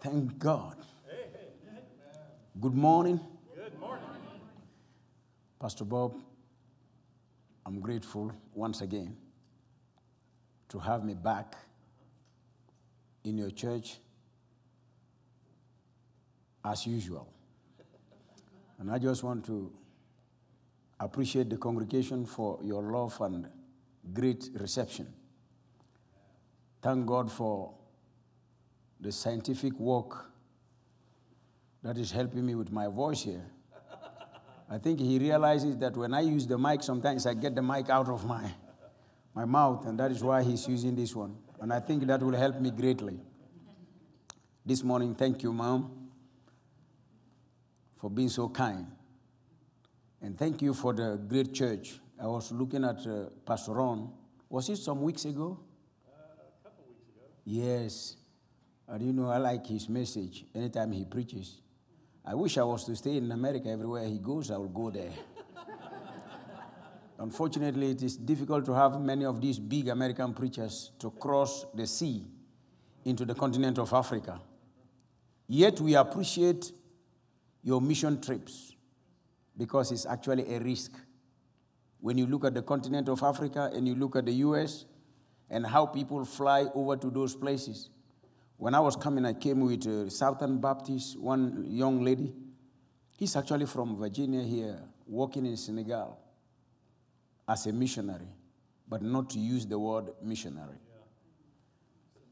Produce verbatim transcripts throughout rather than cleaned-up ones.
Thank God. Good morning. Good morning. Pastor Bob, I'm grateful once again to have me back in your church as usual. And I just want to appreciate the congregation for your love and great reception. Thank God for the scientific work that is helping me with my voice here. I think he realizes that when I use the mic, sometimes I get the mic out of my, my mouth, and that is why he's using this one. And I think that will help me greatly. This morning, thank you, Mom, for being so kind. And thank you for the great church. I was looking at uh, Pastor Ron. Was it some weeks ago? Yes, and you know, I like his message anytime he preaches. I wish I was to stay in America. Everywhere he goes, I will go there. Unfortunately, it is difficult to have many of these big American preachers to cross the sea into the continent of Africa. Yet we appreciate your mission trips because it's actually a risk. When you look at the continent of Africa and you look at the U S, and how people fly over to those places. When I was coming, I came with a Southern Baptist, one young lady. He's actually from Virginia here, working in Senegal as a missionary, but not to use the word missionary.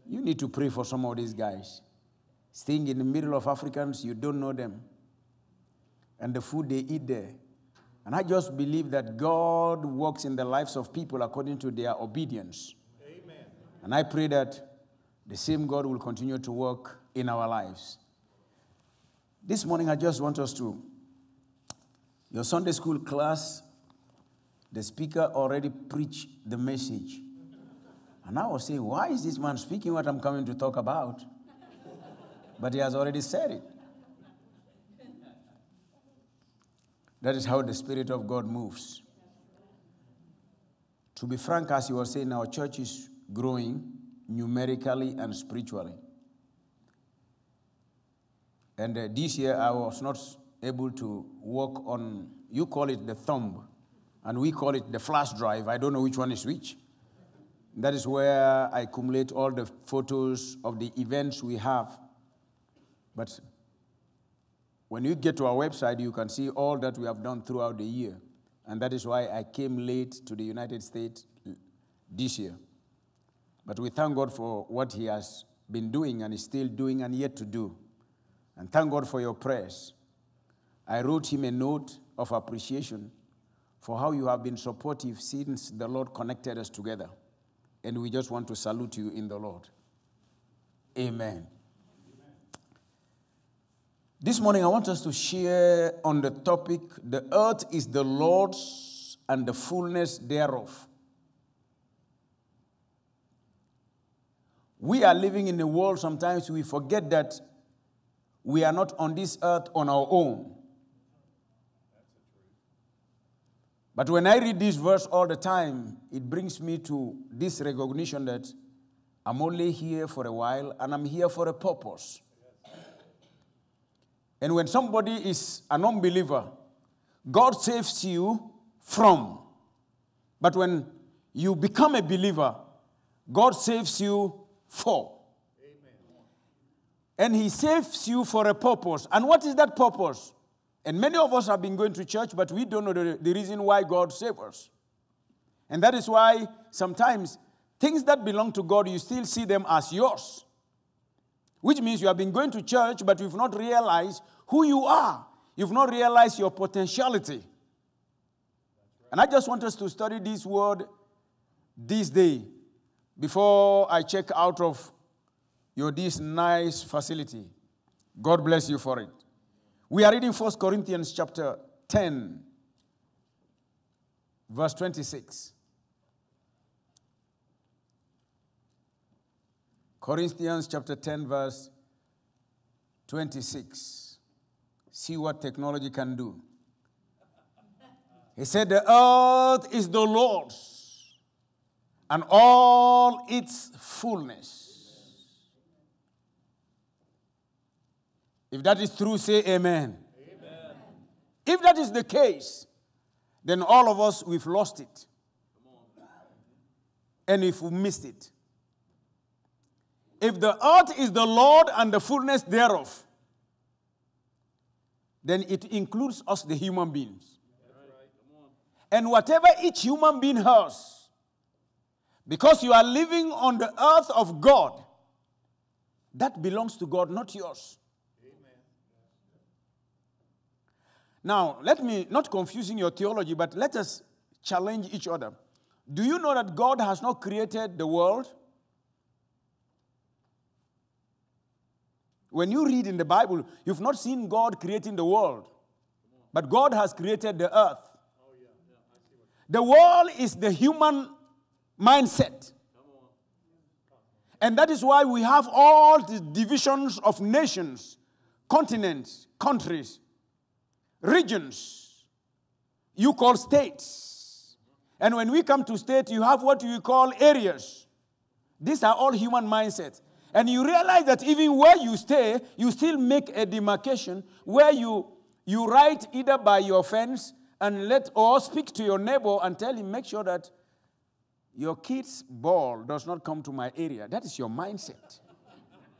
You need to pray for some of these guys. Staying in the middle of Africans, you don't know them, and the food they eat there. And I just believe that God works in the lives of people according to their obedience. And I pray that the same God will continue to work in our lives. This morning, I just want us to, your Sunday school class, the speaker already preached the message. And I was saying, why is this man speaking what I'm coming to talk about? But he has already said it. That is how the Spirit of God moves. To be frank, as you were saying, our church is growing numerically and spiritually. And uh, this year I was not able to work on, you call it the thumb, and we call it the flash drive. I don't know which one is which. That is where I accumulate all the photos of the events we have. But when you get to our website, you can see all that we have done throughout the year. And that is why I came late to the United States this year. But we thank God for what he has been doing and is still doing and yet to do. And thank God for your prayers. I wrote him a note of appreciation for how you have been supportive since the Lord connected us together. And we just want to salute you in the Lord. Amen. Amen. This morning I want us to share on the topic, the earth is the Lord's and the fullness thereof. We are living in a world, sometimes we forget that we are not on this earth on our own. But when I read this verse all the time, it brings me to this recognition that I'm only here for a while and I'm here for a purpose. And when somebody is an unbeliever, God saves you from. But when you become a believer, God saves you for. Amen. And he saves you for a purpose. And what is that purpose? And many of us have been going to church, but we don't know the, the reason why God saves us. And that is why sometimes things that belong to God, you still see them as yours. Which means you have been going to church, but you've not realized who you are. You've not realized your potentiality. And I just want us to study this word this day. Before I check out of your this nice facility, God bless you for it. We are reading First Corinthians chapter ten, verse twenty-six. Corinthians chapter ten, verse twenty-six. See what technology can do. He said, the earth is the Lord's, and all its fullness. If that is true, say amen. Amen. If that is the case, then all of us, we've lost it. And if we missed it. If the earth is the Lord and the fullness thereof, then it includes us, the human beings. And whatever each human being has, because you are living on the earth of God, that belongs to God, not yours. Amen. Now, let me, not confusing your theology, but let us challenge each other. Do you know that God has not created the world? When you read in the Bible, you've not seen God creating the world, but God has created the earth. The world is the human mindset. And that is why we have all the divisions of nations, continents, countries, regions, you call states. And when we come to state, you have what you call areas. These are all human mindsets. And you realize that even where you stay, you still make a demarcation where you, you write either by your fence and let or speak to your neighbor and tell him, make sure that your kid's ball does not come to my area. That is your mindset.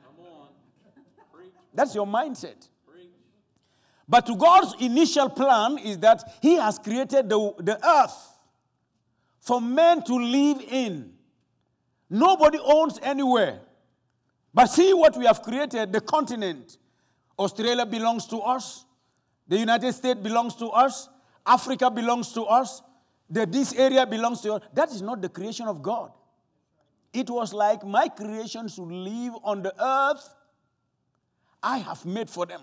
Come on. Preach. That's your mindset. Preach. But to God's initial plan is that he has created the, the earth for men to live in. Nobody owns anywhere. But see what we have created, the continent. Australia belongs to us. The United States belongs to us. Africa belongs to us. That this area belongs to you. That is not the creation of God. It was like my creation should live on the earth I have made for them.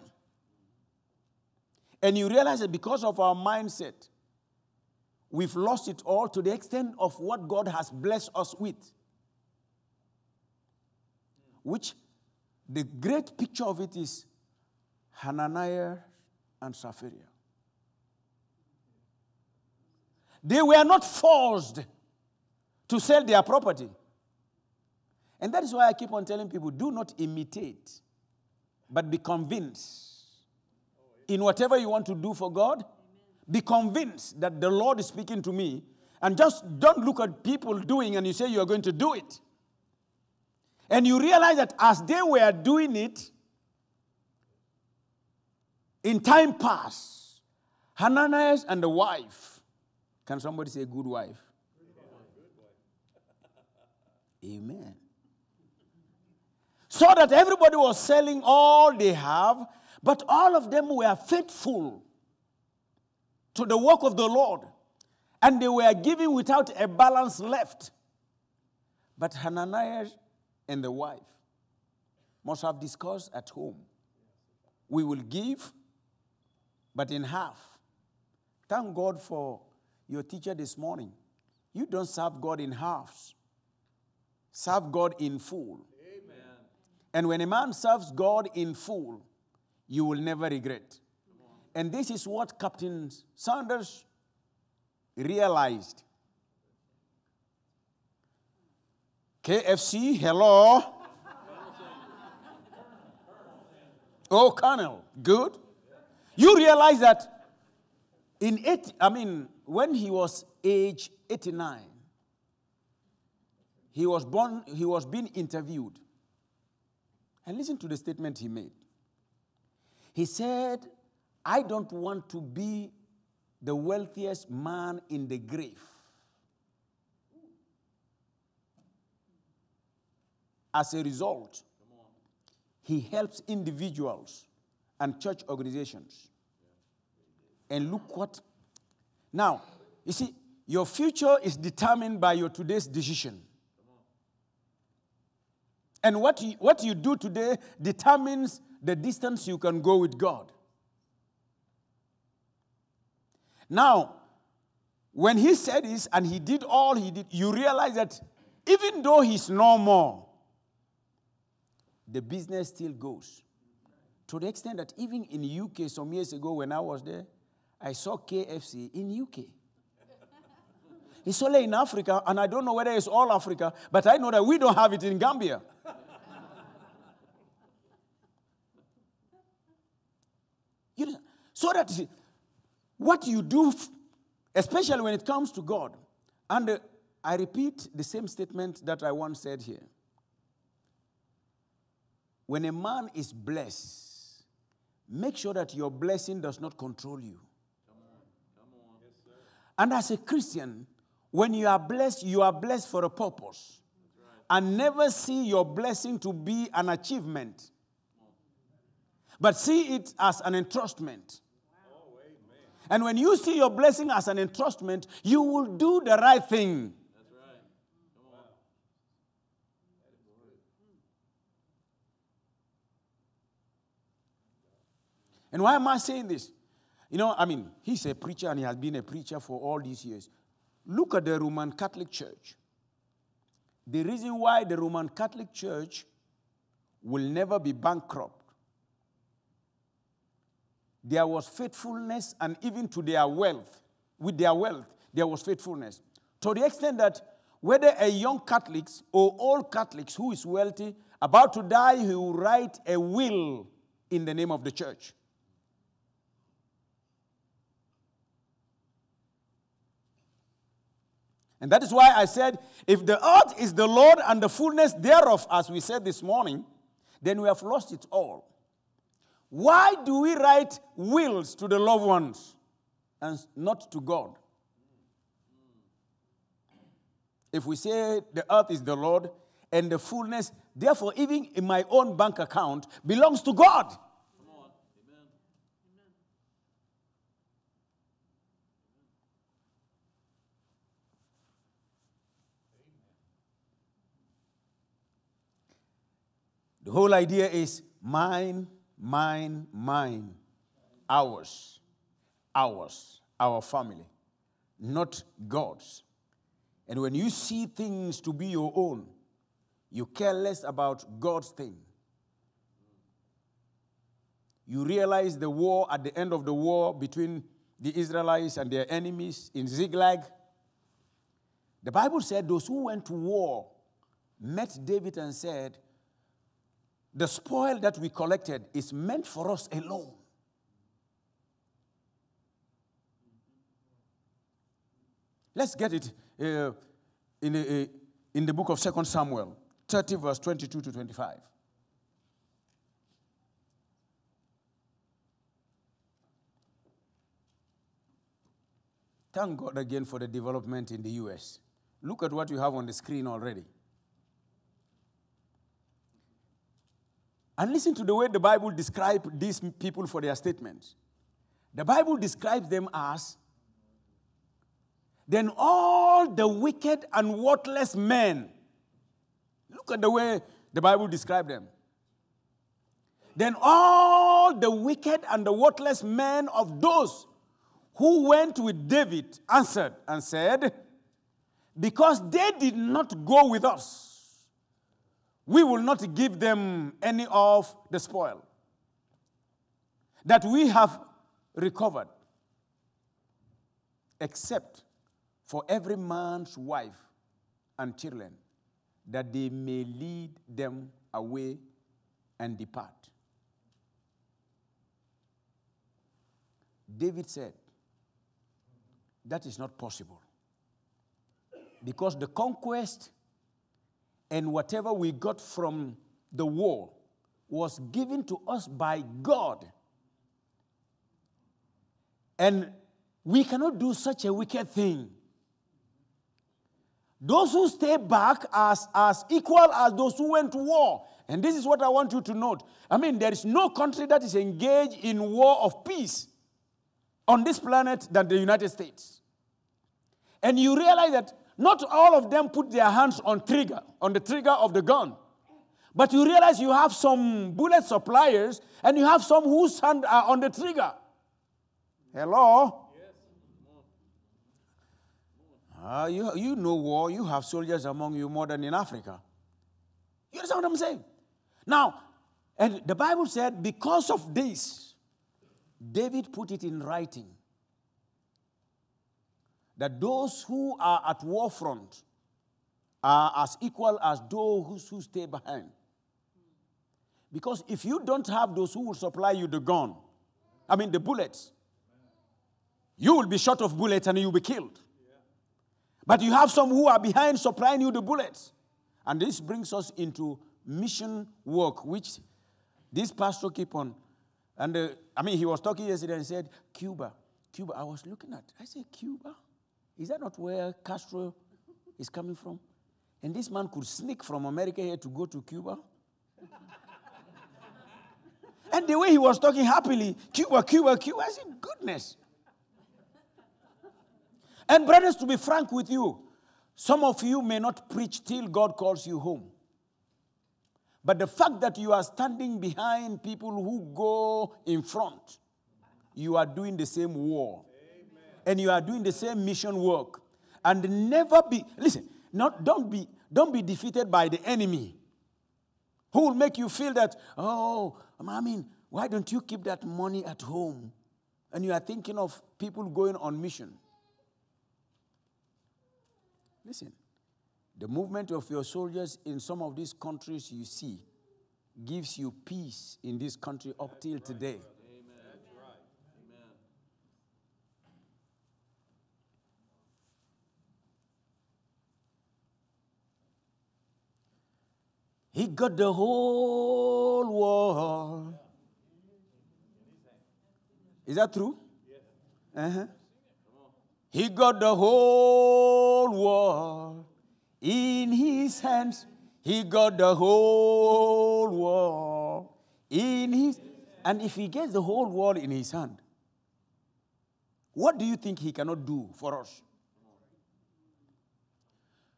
And you realize that because of our mindset, we've lost it all to the extent of what God has blessed us with. Which the great picture of it is Hananiah and Sapphira. They were not forced to sell their property. And that is why I keep on telling people, do not imitate, but be convinced. In whatever you want to do for God, be convinced that the Lord is speaking to me. And just don't look at people doing and you say you are going to do it. And you realize that as they were doing it, in time past, Ananias and the wife, can somebody say good wife? Amen. So that everybody was selling all they have, but all of them were faithful to the work of the Lord. And they were giving without a balance left. But Hananiah and the wife must have discussed at home. We will give, but in half. Thank God for your teacher this morning. You don't serve God in halves. Serve God in full. Amen. And when a man serves God in full, you will never regret. And this is what Captain Sanders realized. K F C, hello. Oh, Colonel, good. You realize that in it, I mean, when he was age eighty-nine, he was born, he was being interviewed. And listen to the statement he made. He said, I don't want to be the wealthiest man in the grave. As a result, he helps individuals and church organizations. And look what. Now, you see, your future is determined by your today's decision. And what you, what you do today determines the distance you can go with God. Now, when he said this and he did all he did, you realize that even though he's no more, the business still goes. To the extent that even in U K some years ago when I was there, I saw K F C in U K. It's only in Africa, and I don't know whether it's all Africa, but I know that we don't have it in Gambia. So that what you do, especially when it comes to God, and uh, I repeat the same statement that I once said here. When a man is blessed, make sure that your blessing does not control you. Come on. Come on. Yes, sir. And as a Christian, when you are blessed, you are blessed for a purpose. Right. And never see your blessing to be an achievement, but see it as an entrustment. Wow. Oh, and when you see your blessing as an entrustment, you will do the right thing. That's right. Come on. Wow. And why am I saying this? You know, I mean, he's a preacher and he has been a preacher for all these years. Look at the Roman Catholic Church. The reason why the Roman Catholic Church will never be bankrupt, there was faithfulness, and even to their wealth, with their wealth, there was faithfulness. To the extent that whether a young Catholic or old Catholic who is wealthy, about to die, he will write a will in the name of the church. And that is why I said, if the earth is the Lord and the fullness thereof, as we said this morning, then we have lost it all. Why do we write wills to the loved ones and not to God? If we say the earth is the Lord and the fullness, therefore even in my own bank account belongs to God. Come on. Amen. The whole idea is mine. Mine, mine, ours, ours, our family, not God's. And when you see things to be your own, you care less about God's thing. You realize the war at the end of the war between the Israelites and their enemies in Ziklag. The Bible said those who went to war met David and said, the spoil that we collected is meant for us alone. Let's get it uh, in, the, uh, in the book of Second Samuel, thirty, verse twenty-two to twenty-five. Thank God again for the development in the U S. Look at what you have on the screen already. And listen to the way the Bible describes these people for their statements. The Bible describes them as, then all the wicked and worthless men. Look at the way the Bible describes them. Then all the wicked and the worthless men of those who went with David answered and said, because they did not go with us, we will not give them any of the spoil that we have recovered, except for every man's wife and children, that they may lead them away and depart. David said, that is not possible, because the conquest and whatever we got from the war was given to us by God. And we cannot do such a wicked thing. Those who stay back are as, as equal as those who went to war. And this is what I want you to note. I mean, there is no country that is engaged in war of peace on this planet than the United States. And you realize that not all of them put their hands on trigger, on the trigger of the gun. But you realize you have some bullet suppliers, and you have some whose hands are on the trigger. Hello? Uh, you, you know war. You have soldiers among you more than in Africa. You understand what I'm saying? Now, and the Bible said, because of this, David put it in writing, that those who are at war front are as equal as those who stay behind. Because if you don't have those who will supply you the gun, I mean the bullets. You will be short of bullets and you'll be killed. But you have some who are behind supplying you the bullets. And this brings us into mission work, which this pastor keep on. And uh, I mean, he was talking yesterday and said, Cuba, Cuba, I was looking at. I said, Cuba? Is that not where Castro is coming from? And this man could sneak from America here to go to Cuba. And the way he was talking happily, Cuba, Cuba, Cuba, I said, goodness. And brothers, to be frank with you, some of you may not preach till God calls you home. But the fact that you are standing behind people who go in front, you are doing the same war. Amen. And you are doing the same mission work. And never be, listen, not, don't be, don't be defeated by the enemy who will make you feel that, oh, I mean, why don't you keep that money at home? And you are thinking of people going on mission. Listen, the movement of your soldiers in some of these countries you see gives you peace in this country up till today. Amen. That's right. Amen. He got the whole world. Is that true? Uh-huh. He got the whole world in his hands. He got the whole world in his... And if he gets the whole world in his hand, what do you think he cannot do for us?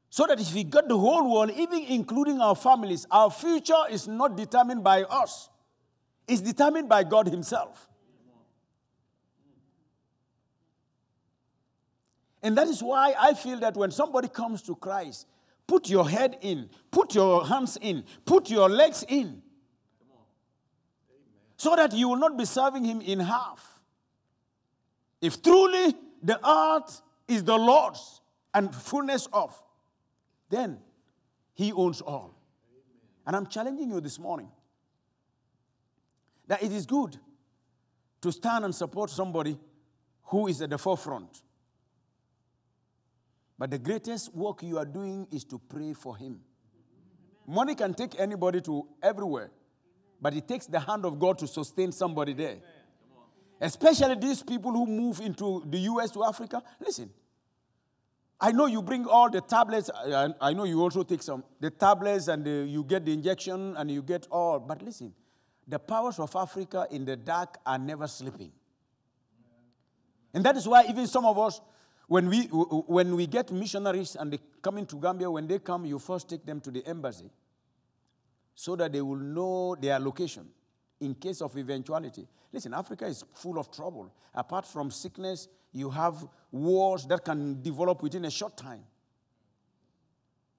So that if he got the whole world, even including our families, our future is not determined by us. It's determined by God himself. And that is why I feel that when somebody comes to Christ, put your head in, put your hands in, put your legs in, so that you will not be serving him in half. If truly the earth is the Lord's and fullness of, then he owns all. And I'm challenging you this morning that it is good to stand and support somebody who is at the forefront. But the greatest work you are doing is to pray for him. Money can take anybody to everywhere, but it takes the hand of God to sustain somebody there. Especially these people who move into the U S to Africa. Listen, I know you bring all the tablets. I, I know you also take some. The tablets and the, you get the injection and you get all. But listen, the powers of Africa in the dark are never sleeping. And that is why even some of us, When we, when we get missionaries and they come into Gambia, when they come, you first take them to the embassy so that they will know their location in case of eventuality. Listen, Africa is full of trouble. Apart from sickness, you have wars that can develop within a short time.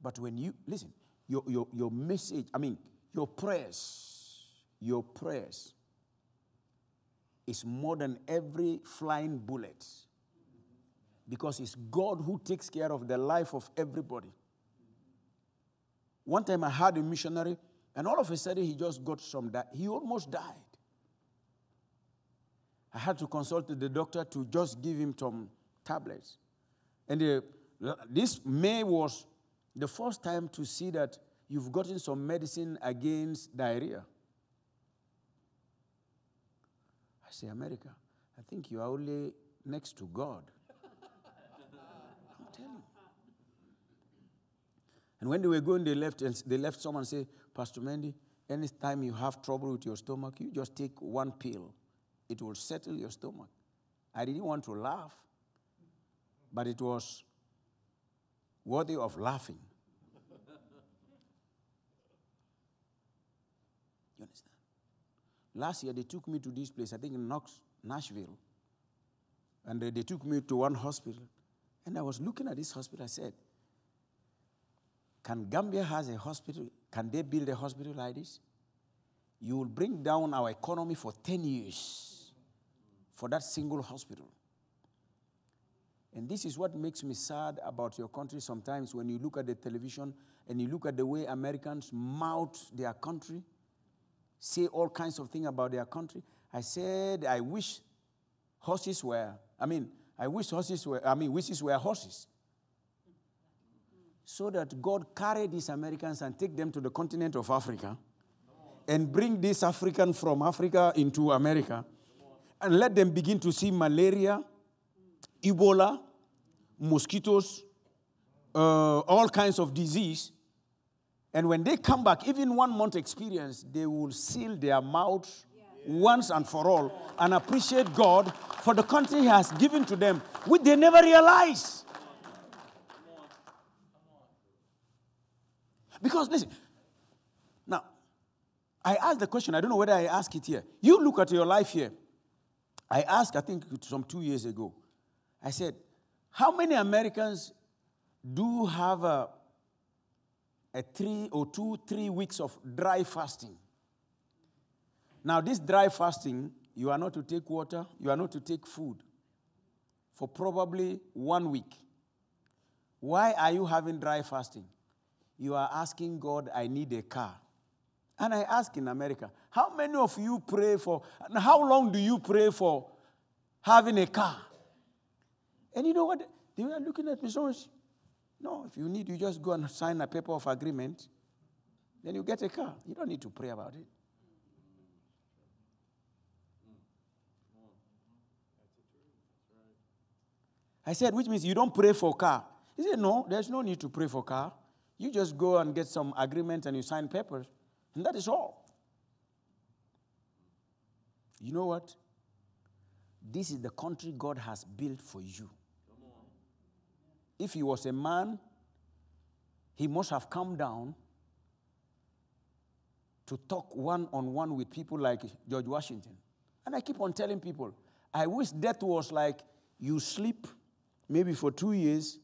But when you, listen, your, your, your message, I mean, your prayers, your prayers is more than every flying bullet. Because it's God who takes care of the life of everybody. One time I had a missionary, and all of a sudden he just got some, di- he almost died. I had to consult the doctor to just give him some tablets. And the, this May was the first time to see that you've gotten some medicine against diarrhea. I say, America, I think you are only next to God. And when they were going, they left, and they left someone and say, Pastor Mendy, anytime you have trouble with your stomach, you just take one pill. It will settle your stomach. I didn't want to laugh, but it was worthy of laughing. You understand? Last year, they took me to this place, I think in Knox, Nashville. And they, they took me to one hospital. And I was looking at this hospital, I said, can Gambia has a hospital? Can they build a hospital like this? You will bring down our economy for ten years for that single hospital. And this is what makes me sad about your country sometimes when you look at the television and you look at the way Americans mouth their country, say all kinds of things about their country. I said, I wish horses were, I mean, I wish horses were, I mean, wishes were horses. So that God carried these Americans and take them to the continent of Africa and bring these Africans from Africa into America and let them begin to see malaria, Ebola, mosquitoes, uh, all kinds of disease. And when they come back, even one month experience, they will seal their mouth once and for all and appreciate God for the country he has given to them, which they never realize. Because, listen, now, I asked the question. I don't know whether I asked it here. You look at your life here. I asked, I think, some two years ago. I said, how many Americans do have a, a three or two, three weeks of dry fasting? Now, this dry fasting, you are not to take water. You are not to take food for probably one week. Why are you having dry fasting? You are asking God, I need a car. And I ask in America, how many of you pray for, and how long do you pray for having a car? And you know what? They were looking at me so much. No, if you need, you just go and sign a paper of agreement. Then you get a car. You don't need to pray about it. I said, which means you don't pray for car. He said, no, there's no need to pray for car. You just go and get some agreement and you sign papers, and that is all. You know what? This is the country God has built for you. If he was a man, he must have come down to talk one-on-one with people like George Washington. And I keep on telling people, I wish death was like you sleep maybe for two years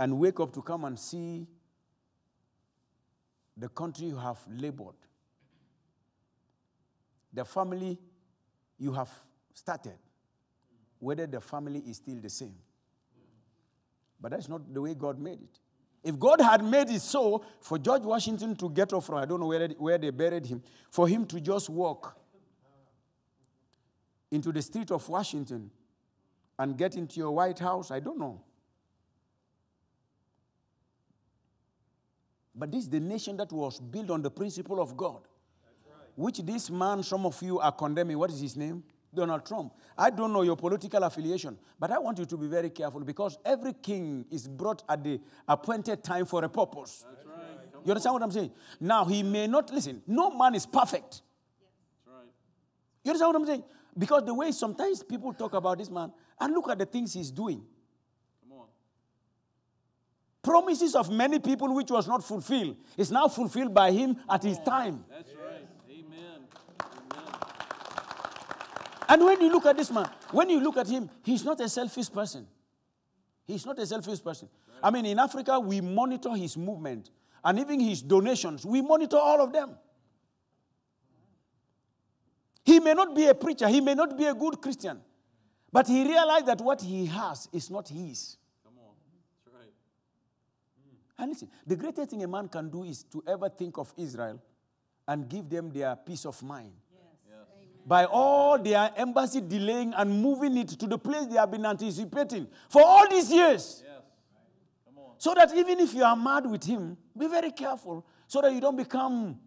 and wake up to come and see the country you have labored, the family you have started, whether the family is still the same. But that's not the way God made it. If God had made it so, for George Washington to get off from, I don't know where, where they buried him, for him to just walk into the street of Washington and get into your White House, I don't know. But this is the nation that was built on the principle of God. That's right. Which this man, some of you are condemning. What is his name? Donald Trump. I don't know your political affiliation, but I want you to be very careful because every king is brought at the appointed time for a purpose. That's right. You understand what I'm saying? Now, he may not, listen, no man is perfect. That's right. You understand what I'm saying? Because the way sometimes people talk about this man, and look at the things he's doing. Promises of many people which was not fulfilled is now fulfilled by him at his time. That's right. Amen. Amen. And when you look at this man, when you look at him, he's not a selfish person. He's not a selfish person. Right. I mean, in Africa, we monitor his movement and even his donations. We monitor all of them. He may not be a preacher. He may not be a good Christian. But he realized that what he has is not his. And listen, the greatest thing a man can do is to ever think of Israel and give them their peace of mind. Yes. Yes. By all their embassy delaying and moving it to the place they have been anticipating for all these years. Yes. Come on. So that even if you are mad with him, be very careful so that you don't become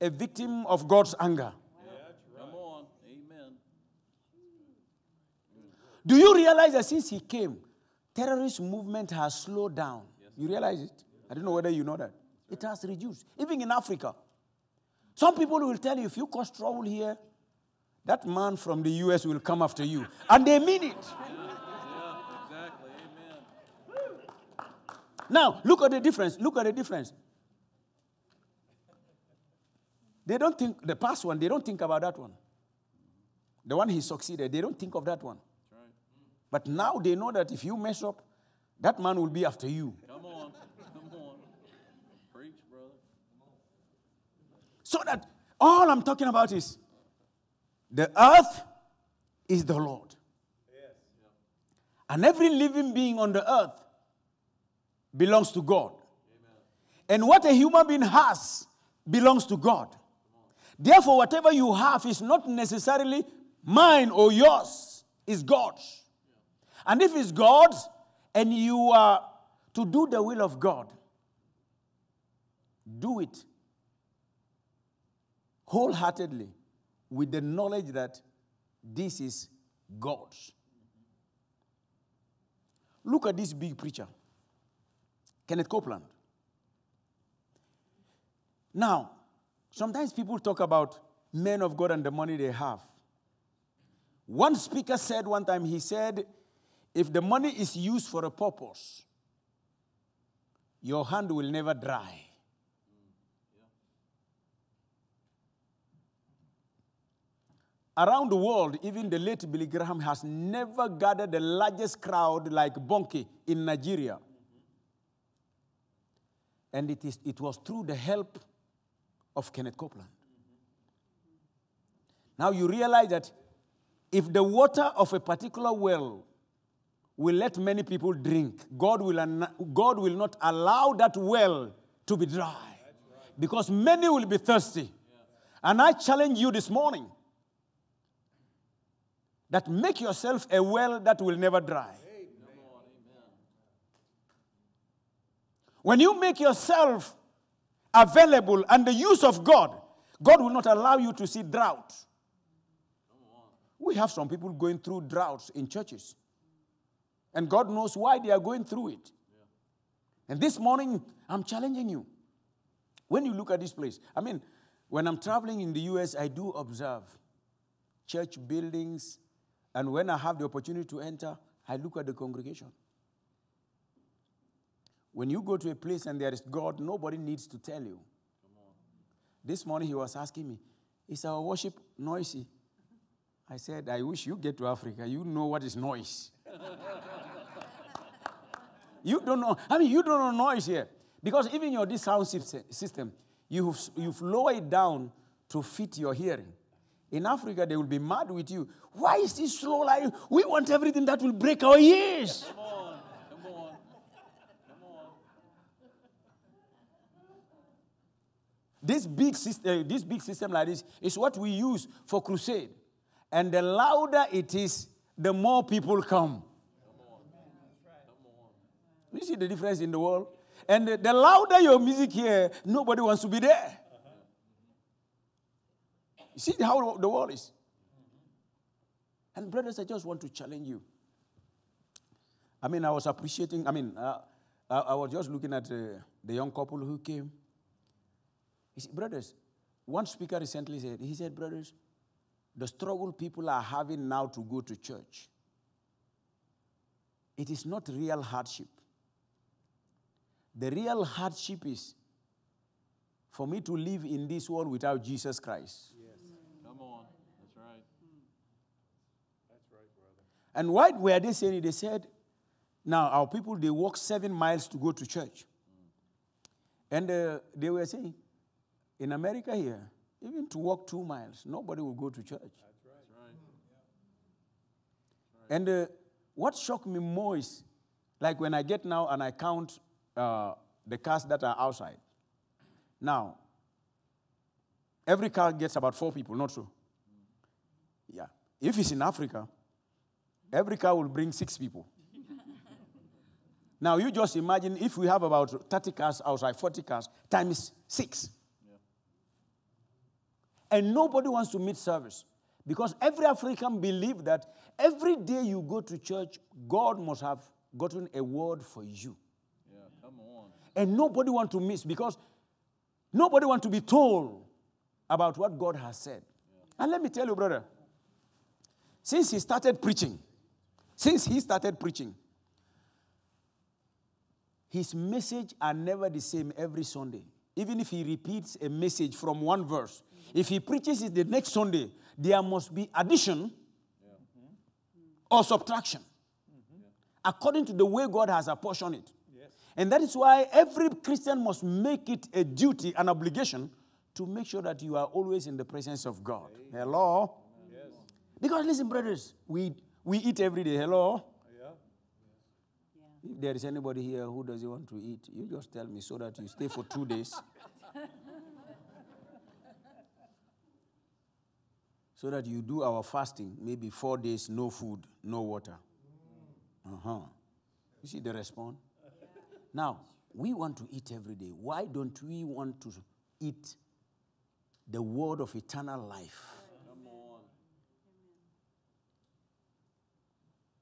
a victim of God's anger. Yeah, right. Come on. Amen. Do you realize that since he came, terrorist movement has slowed down? You realize it? I don't know whether you know that. It has reduced. Even in Africa. Some people will tell you, if you cause trouble here, that man from the U S will come after you. And they mean it. Yeah, yeah, exactly. Amen. Now, look at the difference. Look at the difference. They don't think, the past one, they don't think about that one. The one he succeeded, they don't think of that one. Right. But now they know that if you mess up, that man will be after you. Come on. Come on. Preach, brother. Come on. So that all I'm talking about is the earth is the Lord. Yes. And every living being on the earth belongs to God. Amen. And what a human being has belongs to God. Therefore, whatever you have is not necessarily mine or yours. It's God's. And if it's God's, and you are to do the will of God, do it wholeheartedly with the knowledge that this is God's. Look at this big preacher, Kenneth Copeland. Now, sometimes people talk about men of God and the money they have. One speaker said one time, he said, if the money is used for a purpose, your hand will never dry. Around the world, even the late Billy Graham has never gathered the largest crowd like Bonke in Nigeria. And it, is, it was through the help of Kenneth Copeland. Now you realize that if the water of a particular well will let many people drink, God will, God will not allow that well to be dry. Because many will be thirsty. And I challenge you this morning that make yourself a well that will never dry. Amen. When you make yourself available and the use of God, God will not allow you to see drought. We have some people going through droughts in churches. And God knows why they are going through it. And this morning, I'm challenging you. When you look at this place, I mean, when I'm traveling in the U S, I do observe church buildings. And when I have the opportunity to enter, I look at the congregation. When you go to a place and there is God, nobody needs to tell you. This morning he was asking me, is our worship noisy? I said, I wish you get to Africa. You know what is noise. You don't know. I mean, you don't know noise here. Because even your this sound system, you've, you've lowered it down to fit your hearing. In Africa, they will be mad with you. Why is this slow life? We want everything that will break our ears. Come on, come on, come on. This big system, uh, this big system like this is what we use for crusade. And the louder it is, the more people come. You see the difference in the world? And the, the louder your music here, nobody wants to be there. You see how the world is? And brothers, I just want to challenge you. I mean, I was appreciating, I mean, uh, I, I was just looking at uh, the young couple who came. You see, brothers, one speaker recently said, he said, brothers, the struggle people are having now to go to church, it is not real hardship. The real hardship is for me to live in this world without Jesus Christ. Yes. Come on. That's right. That's right, brother. And what were they saying? They said, now our people, they walk seven miles to go to church. Mm. And uh, they were saying, in America here, even to walk two miles, nobody will go to church. That's right. That's right. And uh, what shocked me more is, like when I get now and I count uh, the cars that are outside. Now, every car gets about four people, not so. Yeah. If it's in Africa, every car will bring six people. Now, you just imagine if we have about thirty cars outside, forty cars, times six. And nobody wants to meet service. Because every African believes that every day you go to church, God must have gotten a word for you. Yeah, come on. And nobody wants to miss because nobody wants to be told about what God has said. Yeah. And let me tell you, brother, since he started preaching, since he started preaching, his message are never the same every Sunday. Even if he repeats a message from one verse, if he preaches it the next Sunday, there must be addition or subtraction according to the way God has apportioned it. And that is why every Christian must make it a duty, an obligation, to make sure that you are always in the presence of God. Hello? Because listen, brothers, we, we eat every day. Hello? If there is anybody here who doesn't want to eat, you just tell me so that you stay for two days. so that you do our fasting, maybe four days, no food, no water. Uh-huh. You see the response? Now, we want to eat every day. Why don't we want to eat the word of eternal life? Come on.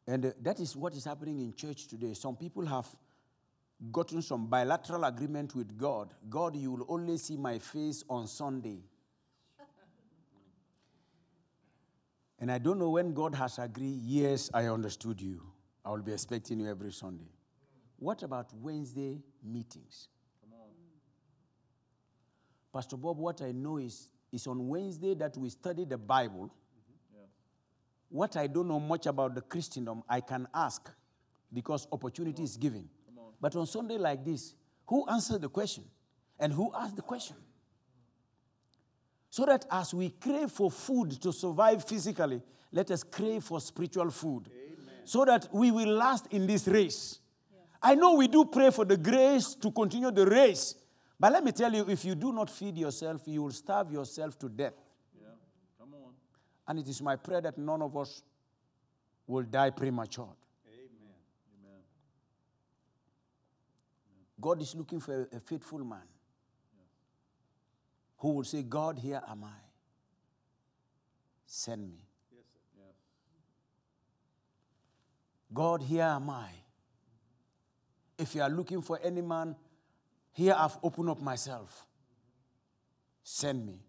And uh, that is what is happening in church today. Some people have gotten some bilateral agreement with God. God, you will only see my face on Sunday. And I don't know when God has agreed, yes, I understood you. I will be expecting you every Sunday. What about Wednesday meetings? Come on. Pastor Bob, what I know is it's on Wednesday that we study the Bible. Mm-hmm. Yeah. What I don't know much about the Christendom, I can ask because opportunity is given. On. But on Sunday like this, who answered the question? And who asked the question? So that as we crave for food to survive physically, let us crave for spiritual food. Amen. So that we will last in this race. Yes. I know we do pray for the grace to continue the race. But let me tell you, if you do not feed yourself, you will starve yourself to death. Yeah. Come on. And it is my prayer that none of us will die premature. Amen. Amen. God is looking for a faithful man. Who will say, God, here am I. Send me. Yes, sir. Yeah. God, here am I. If you are looking for any man, here I've opened up myself. Send me.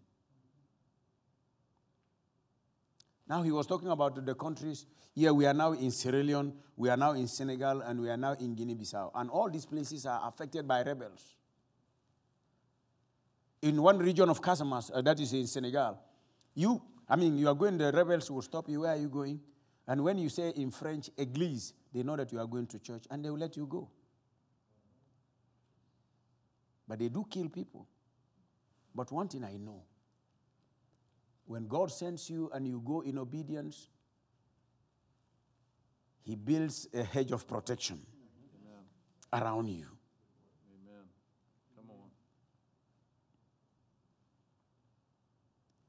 Now he was talking about the countries. Yeah, we are now in Sierra Leone, we are now in Senegal, and we are now in Guinea-Bissau. And all these places are affected by rebels. In one region of Casamas, uh, that is in Senegal, you, I mean, you are going, the rebels will stop you. Where are you going? And when you say in French, Église, they know that you are going to church, and they will let you go. But they do kill people. But one thing I know, when God sends you and you go in obedience, he builds a hedge of protection Amen. Around you.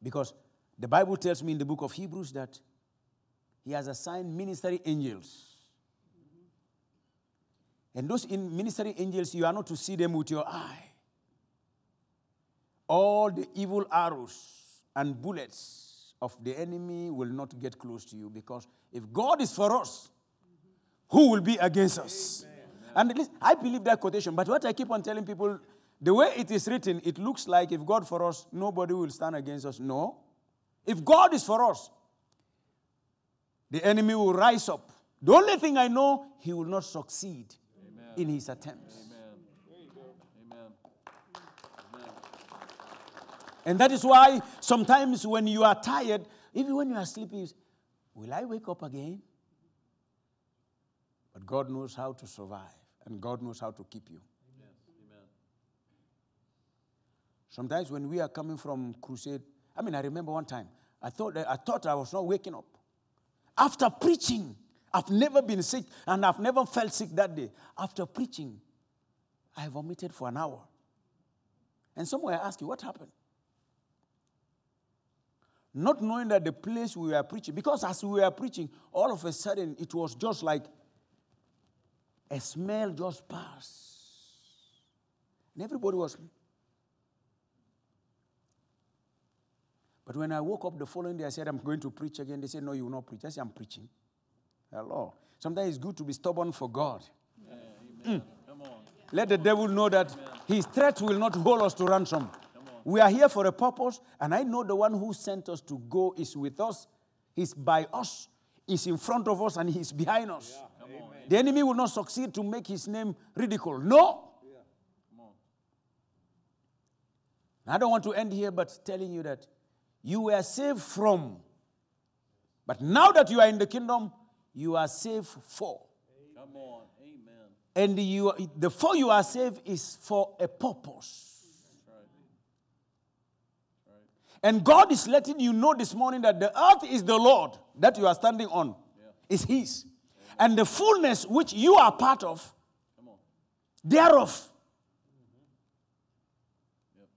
Because the Bible tells me in the book of Hebrews that he has assigned ministry angels. Mm-hmm. And those in ministry angels, you are not to see them with your eye. All the evil arrows and bullets of the enemy will not get close to you. Because if God is for us, mm-hmm. who will be against us? Amen. And at least I believe that quotation. But what I keep on telling people, the way it is written, it looks like if God for us, nobody will stand against us. No. If God is for us, the enemy will rise up. The only thing I know, he will not succeed Amen. In his attempts. Amen. Amen. Amen. And that is why sometimes when you are tired, even when you are sleeping, you say, will I wake up again? But God knows how to survive, and God knows how to keep you. Sometimes when we are coming from crusade, I mean, I remember one time, I thought I thought I was not waking up. After preaching, I've never been sick, and I've never felt sick that day. After preaching, I vomited for an hour. And someone asked you, what happened? Not knowing that the place we were preaching, because as we were preaching, all of a sudden, it was just like a smell just passed. And everybody was... But when I woke up the following day, I said, I'm going to preach again. They said, no, you will not preach. I said, I'm preaching. Hello. Sometimes it's good to be stubborn for God. Yeah, amen. Mm. Come on. Let the devil know that amen. His threat will not hold us to ransom. We are here for a purpose, and I know the one who sent us to go is with us, is by us, is in front of us, and he's behind us. Yeah, come on. The enemy will not succeed to make his name ridiculed. No. Yeah. Come on. I don't want to end here, but telling you that you were saved from. But now that you are in the kingdom, you are saved for. Come on, amen. And you, the for you are saved is for a purpose. That's right. That's right. And God is letting you know this morning that the earth is the Lord that you are standing on. Yeah. Is his. Amen. And the fullness which you are part of, come on. Thereof. Mm-hmm. Yep.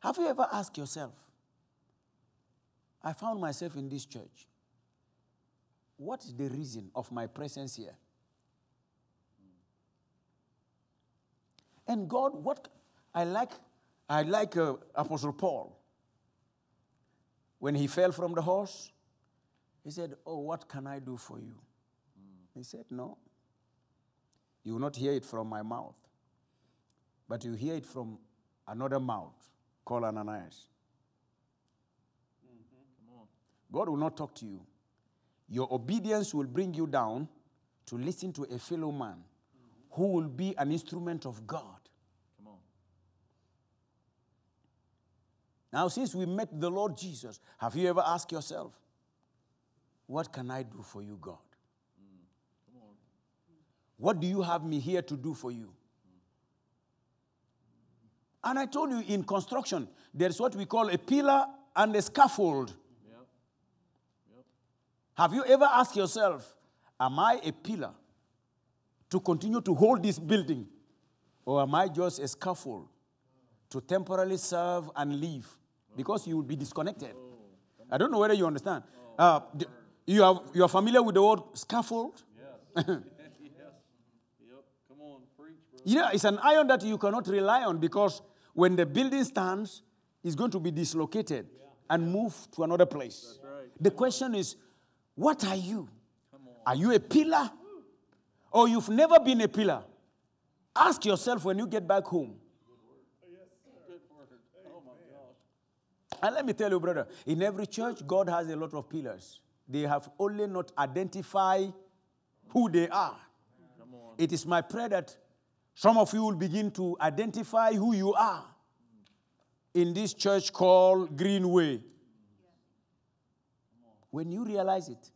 Have you ever asked yourself, I found myself in this church. What is the reason of my presence here? And God, what I like, I like uh, Apostle Paul. When he fell from the horse, he said, "Oh, what can I do for you?" Mm. He said, "No. You will not hear it from my mouth, but you hear it from another mouth called Ananias." Mm-hmm. Come on. God will not talk to you. Your obedience will bring you down to listen to a fellow man who will be an instrument of God. Come on. Now, since we met the Lord Jesus, have you ever asked yourself, what can I do for you, God? Mm. Come on. What do you have me here to do for you? Mm. And I told you in construction, there's what we call a pillar and a scaffold. Yep. Yep. Have you ever asked yourself, am I a pillar to continue to hold this building? Or am I just a scaffold to temporarily serve and leave? Because you will be disconnected. I don't know whether you understand. Uh, you, are, you are familiar with the word scaffold? Yes. Yes. Yep. Come on, preach, bro. Yeah, it's an iron that you cannot rely on, because when the building stands, it's going to be dislocated yeah. and moved to another place. That's right. The Come question on. Is, what are you? Are you a pillar? Or you've never been a pillar? Ask yourself when you get back home. And let me tell you, brother, in every church, God has a lot of pillars. They have only not identified who they are. Come on. It is my prayer that some of you will begin to identify who you are in this church called Greenway. When you realize it,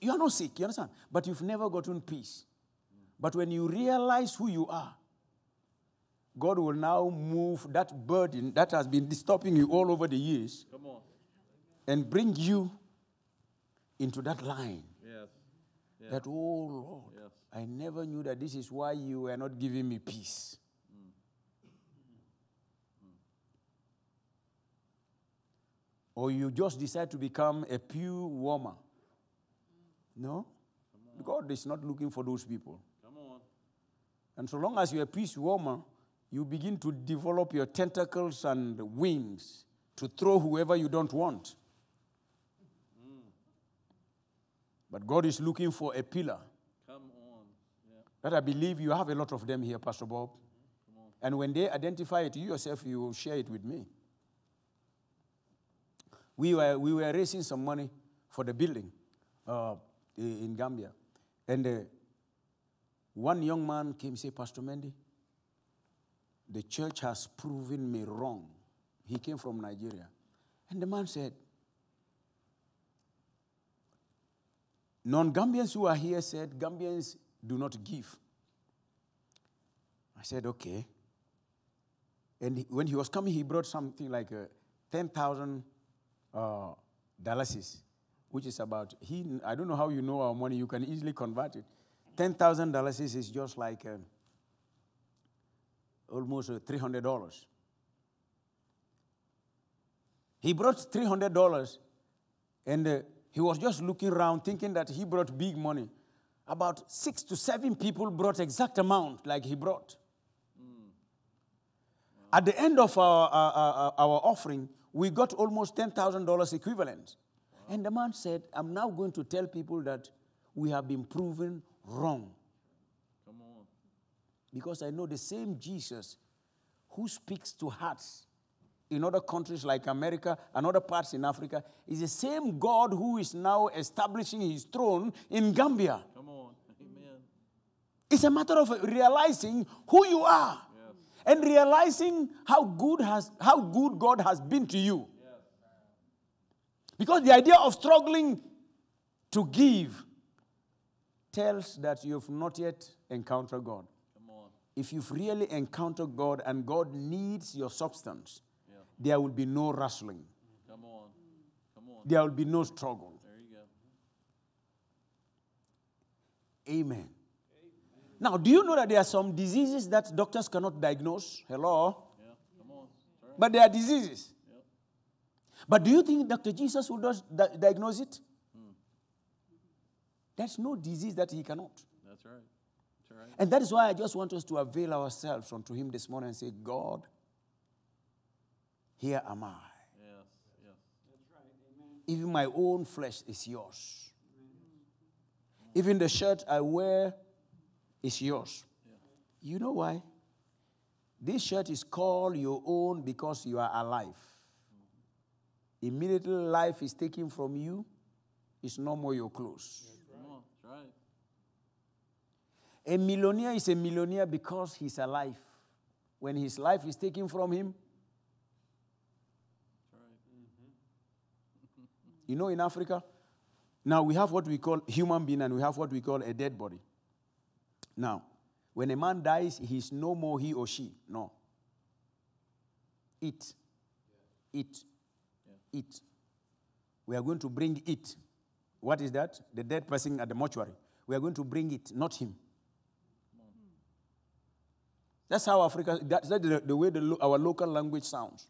you are not sick, you understand? But you've never gotten peace. But when you realize who you are, God will now move that burden that has been stopping you all over the years Come on. And bring you into that line. Yes. Yes. That, oh Lord, yes. I never knew that this is why you were not giving me peace. Mm. Mm. Or you just decide to become a pew warmer. No, God is not looking for those people. Come on. And so long as you're a peace warmer, you begin to develop your tentacles and wings to throw whoever you don't want. Mm. But God is looking for a pillar. Come on. Yeah. That I believe you have a lot of them here, Pastor Bob. Mm-hmm. Come on. And when they identify it, you yourself, you will share it with me. We were, we were raising some money for the building. Uh, in Gambia. And uh, one young man came and said, "Pastor Mendy, the church has proven me wrong." He came from Nigeria. And the man said, "Non-Gambians who are here said, Gambians do not give." I said, "Okay." And he, when he was coming, he brought something like uh, ten thousand uh, dollars. Which is about, he, I don't know how you know our money. You can easily convert it. ten thousand dollars is just like um, almost three hundred dollars. He brought three hundred dollars, and uh, he was just looking around thinking that he brought big money. About six to seven people brought exact amount like he brought. Mm. Wow. At the end of our, our, our, our offering, we got almost ten thousand dollars equivalent. And the man said, "I'm now going to tell people that we have been proven wrong. Come on. Because I know the same Jesus who speaks to hearts in other countries like America and other parts in Africa is the same God who is now establishing his throne in Gambia." Come on. Amen. It's a matter of realizing who you are yes. and realizing how good, has, how good God has been to you. Because the idea of struggling to give tells that you've not yet encountered God. Come on. If you've really encountered God and God needs your substance, yeah. there will be no rustling. Come on. Come on. There will be no struggle. There you go. Amen. Amen. Now, do you know that there are some diseases that doctors cannot diagnose? Hello? Yeah. Come on. But there are diseases. But do you think Doctor Jesus would not diagnose it? Hmm. There's no disease that he cannot. That's right. That's right. And that is why I just want us to avail ourselves unto him this morning and say, God, here am I. Yes. Yes. That's right. Amen. Even my own flesh is yours. Mm-hmm. Even the shirt I wear is yours. Yeah. You know why? This shirt is called your own because you are alive. Immediately life is taken from you, it's no more your clothes. That's right. A millionaire is a millionaire because he's alive. When his life is taken from him, that's right. Mm-hmm. You know, in Africa, now we have what we call human being and we have what we call a dead body. Now, when a man dies, he's no more he or she. No. It. It. It. We are going to bring it. What is that? The dead person at the mortuary. We are going to bring it, not him. That's how Africa, that's the, the way the, our local language sounds.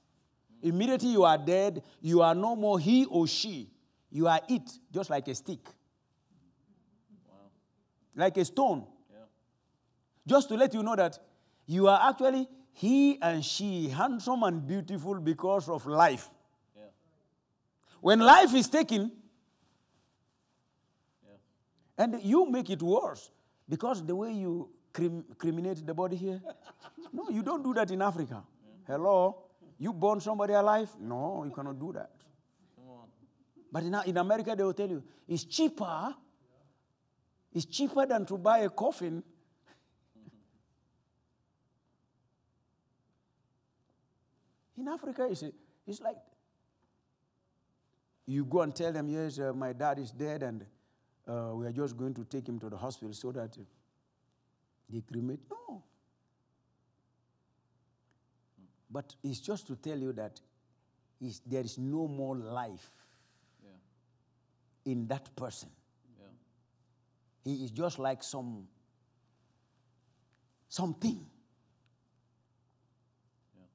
Immediately you are dead, you are no more he or she. You are it, just like a stick. Wow. Like a stone. Yeah. Just to let you know that you are actually he and she, handsome and beautiful because of life. When life is taken, yeah. and you make it worse because the way you crim criminate the body here. No, you don't do that in Africa. Yeah. Hello? You burn somebody alive? No, you cannot do that. Come on. But in, in America, they will tell you, it's cheaper. Yeah. It's cheaper than to buy a coffin. Mm-hmm. In Africa, it's, it's like... You go and tell them, yes, uh, my dad is dead, and uh, we are just going to take him to the hospital so that uh, they cremate. No. But it's just to tell you that it's, there is no more life yeah. in that person. Yeah. He is just like some something. Yeah.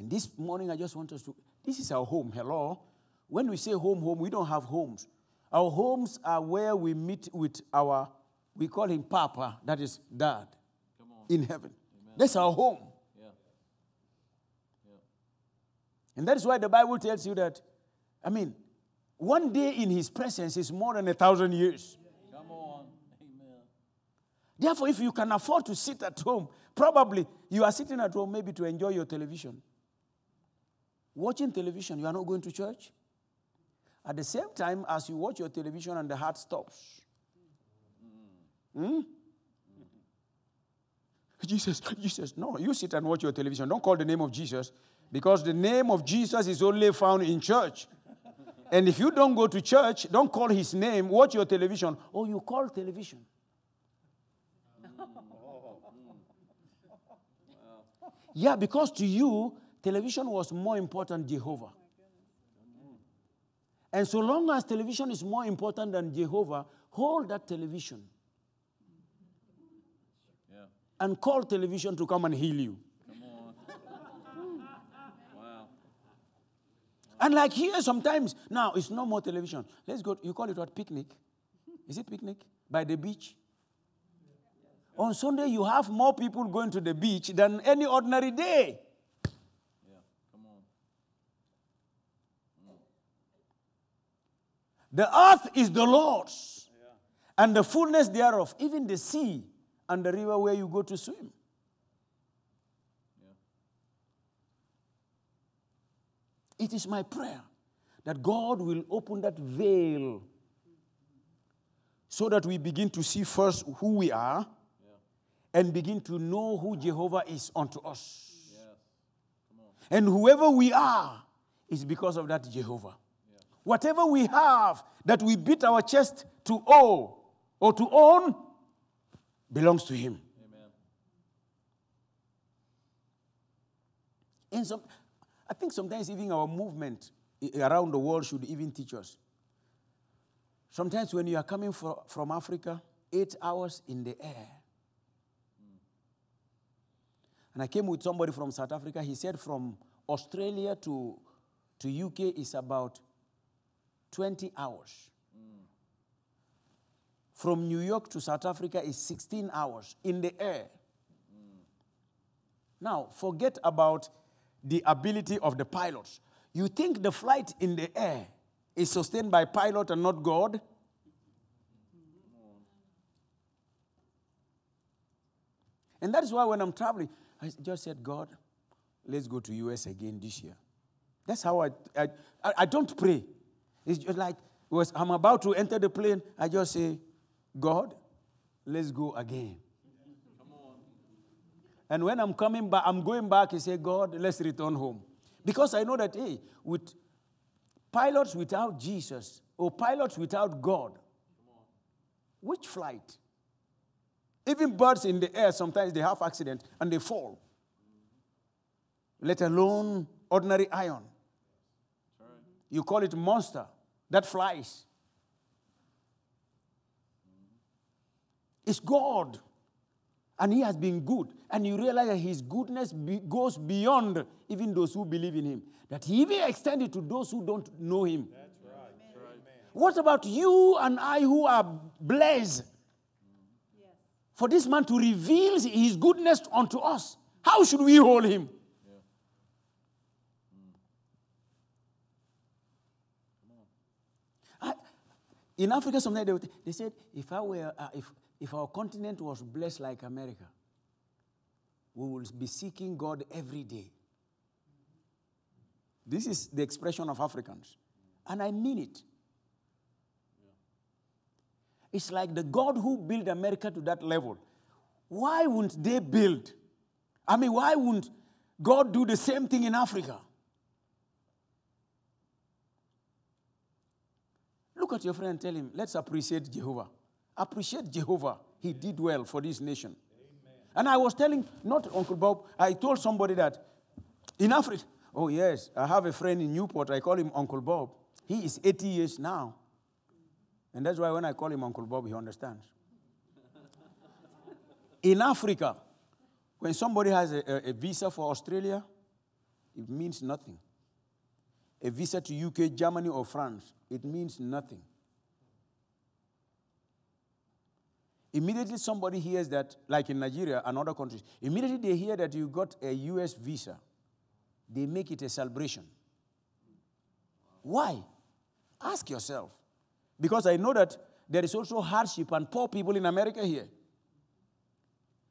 And this morning, I just want us to, this is our home, hello. When we say home, home, we don't have homes. Our homes are where we meet with our, we call him Papa, that is Dad, in heaven. Amen. That's our home. Yeah. Yeah. And that is why the Bible tells you that, I mean, one day in his presence is more than a thousand years. Come on. Amen. Therefore, if you can afford to sit at home, probably you are sitting at home maybe to enjoy your television. Watching television, you are not going to church. At the same time as you watch your television and the heart stops. Mm. Mm? Mm. Jesus, Jesus, no, you sit and watch your television. Don't call the name of Jesus because the name of Jesus is only found in church. And if you don't go to church, don't call his name, watch your television. Oh, you call television. Mm. Oh. Mm. Yeah, because to you, television was more important than Jehovah. And so long as television is more important than Jehovah, hold that television. Yeah. And call television to come and heal you. Come on. Wow. And like here sometimes, now it's no more television. Let's go, you call it what, picnic? Is it picnic? By the beach? Yeah. On Sunday you have more people going to the beach than any ordinary day. The earth is the Lord's, yeah. and the fullness thereof, even the sea and the river where you go to swim. Yeah. It is my prayer that God will open that veil so that we begin to see first who we are yeah. and begin to know who Jehovah is unto us. Yeah. Come on. And whoever we are is because of that Jehovah. Whatever we have that we beat our chest to owe or to own belongs to him. Amen. And some, I think sometimes even our movement around the world should even teach us. Sometimes when you are coming for, from Africa, eight hours in the air. Mm. And I came with somebody from South Africa. He said from Australia to to U K is about twenty hours. Mm. From New York to South Africa is sixteen hours in the air. Mm. Now, forget about the ability of the pilots. You think the flight in the air is sustained by pilot and not God? And that's why when I'm traveling, I just said, God, let's go to U S again this year. That's how I, I, I don't pray. It's just like, it was, I'm about to enter the plane, I just say, God, let's go again. Come on. And when I'm coming back, I'm going back and say, God, let's return home. Because I know that, hey, with pilots without Jesus or pilots without God, which flight? Even birds in the air, sometimes they have accidents and they fall. Let alone ordinary iron. Right. You call it monster that flies. It's God. And he has been good. And you realize that his goodness be goes beyond even those who believe in him. That he even extended to those who don't know him. That's right. That's right. What about you and I who are blessed? For this man to reveal his goodness unto us, how should we hold him? Yeah. Mm. I, in Africa, sometimes they, they said, if, I were, uh, if, if our continent was blessed like America, we would be seeking God every day. This is the expression of Africans. And I mean it. It's like the God who built America to that level. Why wouldn't they build? I mean, why wouldn't God do the same thing in Africa? Look at your friend and tell him, let's appreciate Jehovah. Appreciate Jehovah. He did well for this nation. Amen. And I was telling, not Uncle Bob, I told somebody that in Africa, oh yes, I have a friend in Newport, I call him Uncle Bob. He is eighty years now. And that's why when I call him Uncle Bob, he understands. In Africa, when somebody has a, a visa for Australia, it means nothing. A visa to U K, Germany, or France, it means nothing. Immediately somebody hears that, like in Nigeria and other countries, immediately they hear that you got a U S visa, they make it a celebration. Why? Ask yourself. Because I know that there is also hardship and poor people in America here.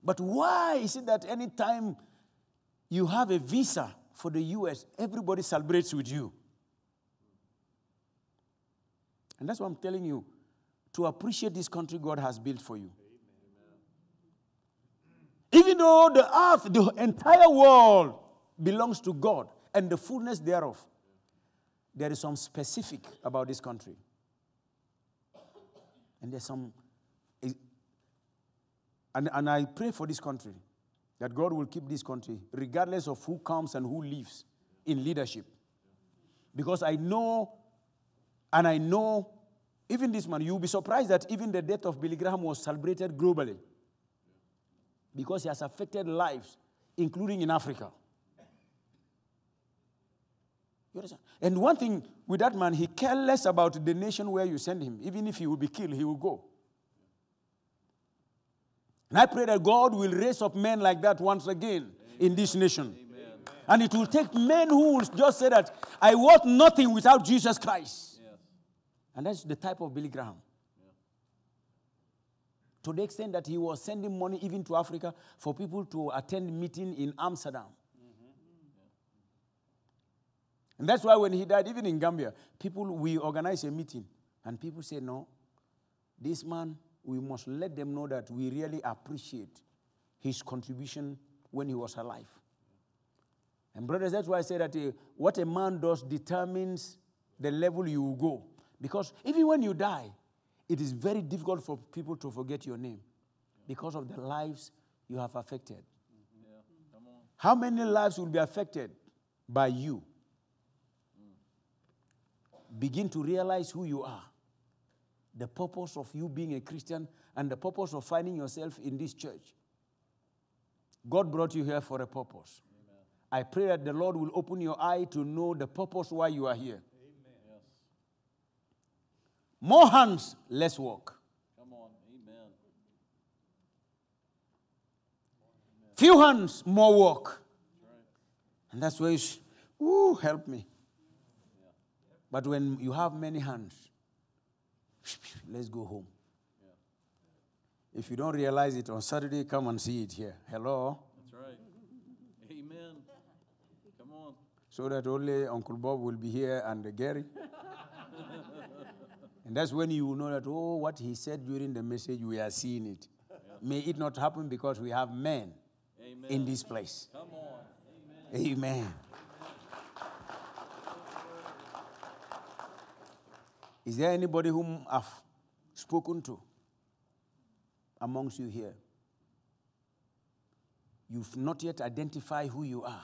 But why is it that any time you have a visa for the U S, everybody celebrates with you? And that's what I'm telling you, to appreciate this country God has built for you. Even though the earth, the entire world belongs to God and the fullness thereof, there is some specific about this country. And there's some, and, and I pray for this country, that God will keep this country, regardless of who comes and who leaves in leadership. Because I know, and I know, even this man, you'll be surprised that even the death of Billy Graham was celebrated globally. Because he has affected lives, including in Africa. You understand? And one thing with that man, he cares less about the nation where you send him. Even if he will be killed, he will go. And I pray that God will raise up men like that once again. Amen. In this nation. Amen. And it will take men who will just say that, I want nothing without Jesus Christ. Yeah. And that's the type of Billy Graham. Yeah. To the extent that he was sending money even to Africa for people to attend meeting in Amsterdam. And that's why when he died, even in Gambia, people, we organize a meeting. And people say, no, this man, we must let them know that we really appreciate his contribution when he was alive. And brothers, that's why I say that uh, what a man does determines the level you will go. Because even when you die, it is very difficult for people to forget your name because of the lives you have affected. Yeah. Come on. How many lives will be affected by you? Begin to realize who you are, the purpose of you being a Christian, and the purpose of finding yourself in this church. God brought you here for a purpose. Amen. I pray that the Lord will open your eye to know the purpose why you are here. Amen. Yes. More hands, less work. Come on. Amen. Few hands, more work. Right. And that's where you sh- Ooh, help me. Yeah. But when you have many hands, let's go home. Yeah. If you don't realize it on Saturday, come and see it here. Hello? That's right. Amen. Come on. So that only Uncle Bob will be here and Gary. And that's when you will know that, oh, what he said during the message, we are seeing it. Yeah. May it not happen because we have men Amen. In this place. Come on. Amen. Amen. Is there anybody whom I've spoken to amongst you here? You've not yet identified who you are.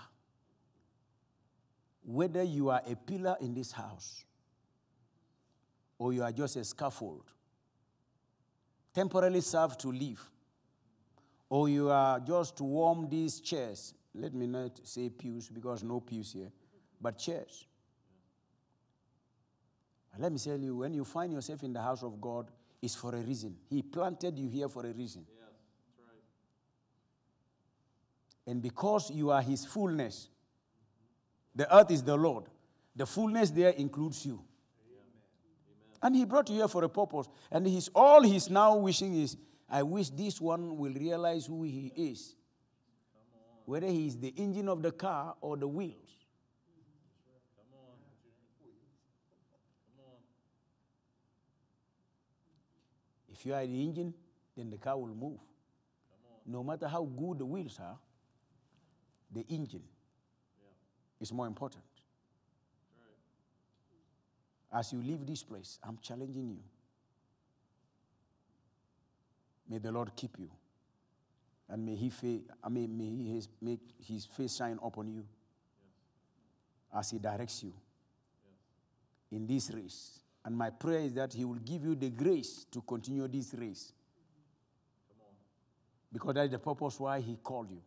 Whether you are a pillar in this house or you are just a scaffold, temporarily serve to live, or you are just to warm these chairs. Let me not say pews because no pews here, but chairs. Let me tell you, when you find yourself in the house of God, it's for a reason. He planted you here for a reason. Yeah, that's right. And because you are his fullness, the earth is the Lord. The fullness there includes you. Amen. Amen. And he brought you here for a purpose. And he's, all he's now wishing is, I wish this one will realize who he is. Whether he is the engine of the car or the wheels. If you are the engine, then the car will move. No matter how good the wheels are, the engine yeah. is more important. Right. As you leave this place, I'm challenging you. May the Lord keep you. And may He, fa- I mean, may he his, make His face shine upon you yeah. as He directs you yeah. in this race. And my prayer is that he will give you the grace to continue this race. Because that is the purpose why he called you.